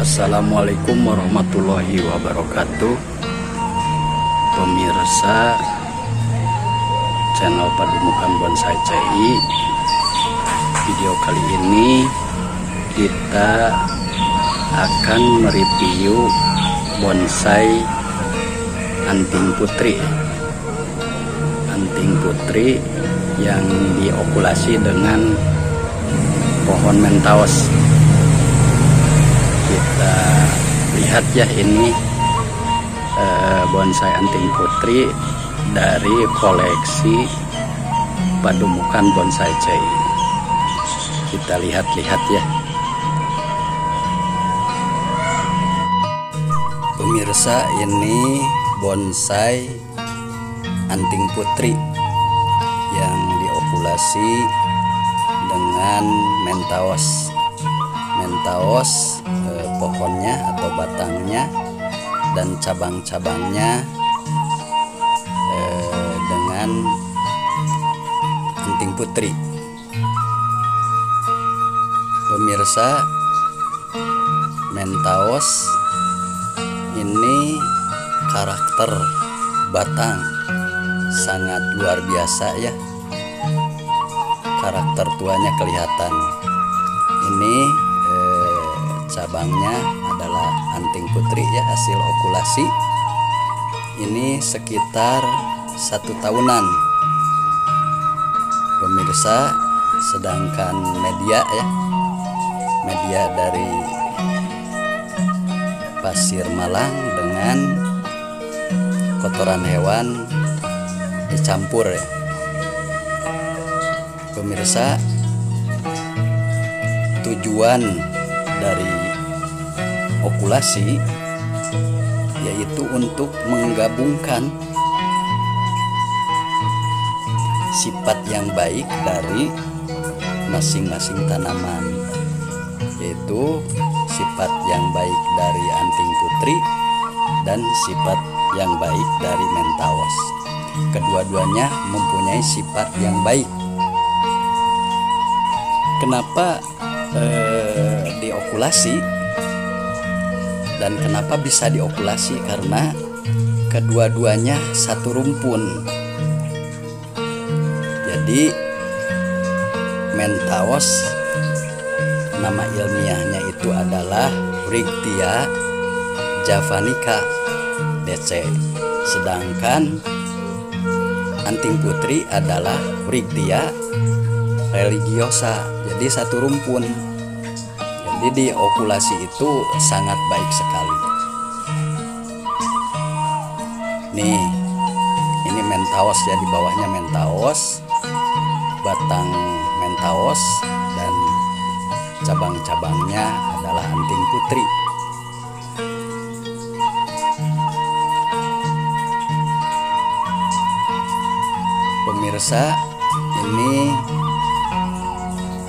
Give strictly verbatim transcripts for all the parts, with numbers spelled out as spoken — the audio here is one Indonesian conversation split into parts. Assalamualaikum warahmatullahi wabarakatuh. Pemirsa channel Padumukan Bonsai C I, video kali ini kita akan mereview bonsai anting putri anting putri yang diokulasi dengan pohon mentaos. Kita lihat ya, ini eh, bonsai anting putri dari koleksi Padumukan Bonsai C I. Kita lihat-lihat ya pemirsa, ini bonsai anting putri yang diokulasi dengan mentaos. Mentaos eh, pohonnya atau batangnya dan cabang-cabangnya eh, dengan anting putri. Pemirsa, mentaos ini karakter batang sangat luar biasa ya, karakter tuanya kelihatan. Ini eh, cabangnya adalah anting putri ya, hasil okulasi. Ini sekitar satu tahunan pemirsa. Sedangkan media ya, media dari pasir malang dengan kotoran hewan dicampur ya pemirsa. Tujuan dari okulasi yaitu untuk menggabungkan sifat yang baik dari masing-masing tanaman, yaitu sifat yang baik dari anting putri dan sifat yang baik dari mentaos. Kedua-duanya mempunyai sifat yang baik. Kenapa eh, diokulasi dan kenapa bisa diokulasi? Karena kedua-duanya satu rumpun. Jadi mentaos nama ilmiahnya itu adalah Rigdia Javanica D C, sedangkan anting putri adalah Rigdia religiosa. Jadi satu rumpun. Jadi di okulasi itu sangat baik sekali. Nih, ini mentaos ya, di bawahnya mentaos, batang mentaos, dan cabang-cabangnya adalah anting putri. Pemirsa, ini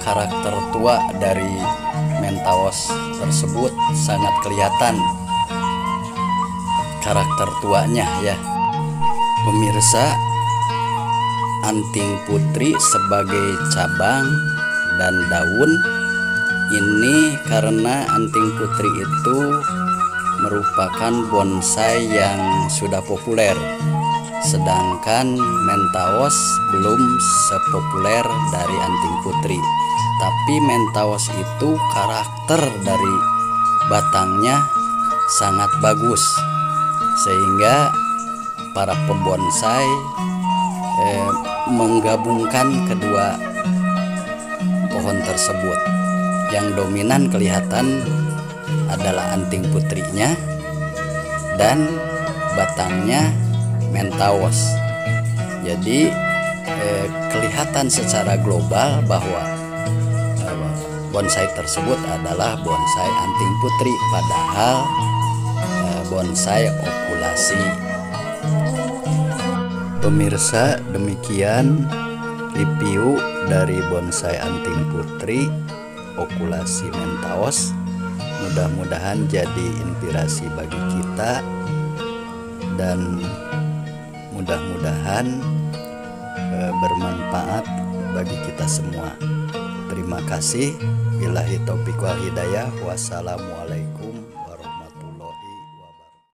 karakter tua dari mentaos tersebut sangat kelihatan karakter tuanya ya pemirsa. Anting putri sebagai cabang dan daun ini, karena anting putri itu merupakan bonsai yang sudah populer, sedangkan mentaos belum sepopuler dari anting putri. Tapi mentaos itu karakter dari batangnya sangat bagus, sehingga para pembonsai eh, menggabungkan kedua pohon tersebut. Yang dominan kelihatan adalah anting putrinya dan batangnya mentaos. Jadi eh, kelihatan secara global bahwa eh, bonsai tersebut adalah bonsai anting putri, padahal eh, bonsai okulasi. Pemirsa, demikian review dari bonsai anting putri okulasi mentaos. Mudah-mudahan jadi inspirasi bagi kita, dan mudah-mudahan e, bermanfaat bagi kita semua. Terima kasih. Billahi taufiq wal hidayah. Wassalamualaikum.